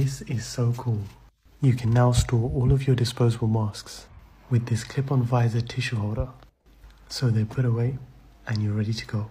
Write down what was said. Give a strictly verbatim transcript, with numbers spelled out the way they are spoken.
This is so cool. You can now store all of your disposable masks with this clip-on visor tissue holder. So they're put away and you're ready to go.